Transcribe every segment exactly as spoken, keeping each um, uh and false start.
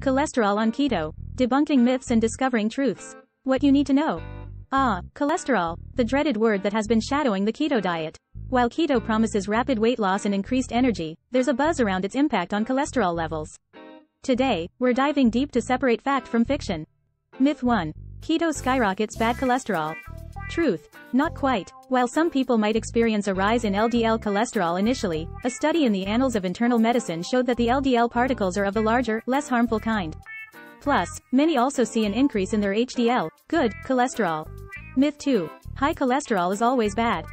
Cholesterol on Keto. Debunking myths and discovering truths. What you need to know. Ah, cholesterol, the dreaded word that has been shadowing the keto diet. While keto promises rapid weight loss and increased energy, there's a buzz around its impact on cholesterol levels. Today, we're diving deep to separate fact from fiction. Myth one. Keto skyrockets bad cholesterol. Truth. Not quite. While some people might experience a rise in L D L cholesterol initially, a study in the Annals of Internal Medicine showed that the L D L particles are of a larger, less harmful kind. Plus, many also see an increase in their H D L, good, cholesterol. Myth two. High cholesterol is always bad.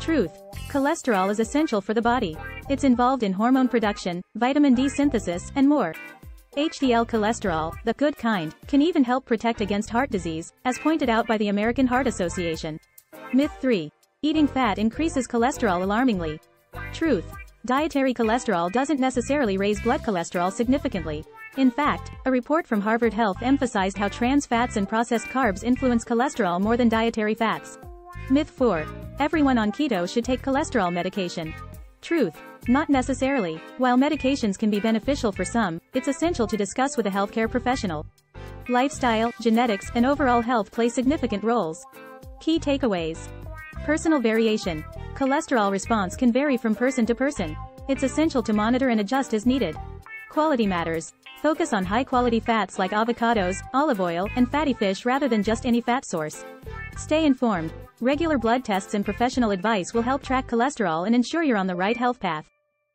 Truth. Cholesterol is essential for the body. It's involved in hormone production, vitamin D synthesis, and more. H D L cholesterol, the good kind, can even help protect against heart disease, as pointed out by the American Heart Association. Myth three. Eating fat increases cholesterol alarmingly. Truth. Dietary cholesterol doesn't necessarily raise blood cholesterol significantly. In fact, a report from Harvard Health emphasized how trans fats and processed carbs influence cholesterol more than dietary fats. Myth four. Everyone on keto should take cholesterol medication. Truth. Not necessarily. While medications can be beneficial for some, it's essential to discuss with a healthcare professional. Lifestyle, genetics, and overall health play significant roles. Key takeaways. Personal variation. Cholesterol response can vary from person to person. It's essential to monitor and adjust as needed. Quality matters. Focus on high-quality fats like avocados, olive oil, and fatty fish rather than just any fat source. Stay informed. Regular blood tests and professional advice will help track cholesterol and ensure you're on the right health path.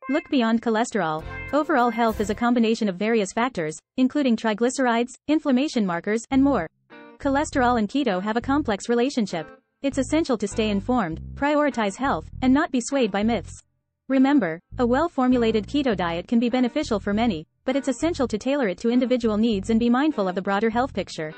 Look beyond cholesterol. Overall health is a combination of various factors, including triglycerides, inflammation markers, and more. Cholesterol and keto have a complex relationship. It's essential to stay informed, prioritize health, and not be swayed by myths. Remember, a well-formulated keto diet can be beneficial for many, but it's essential to tailor it to individual needs and be mindful of the broader health picture.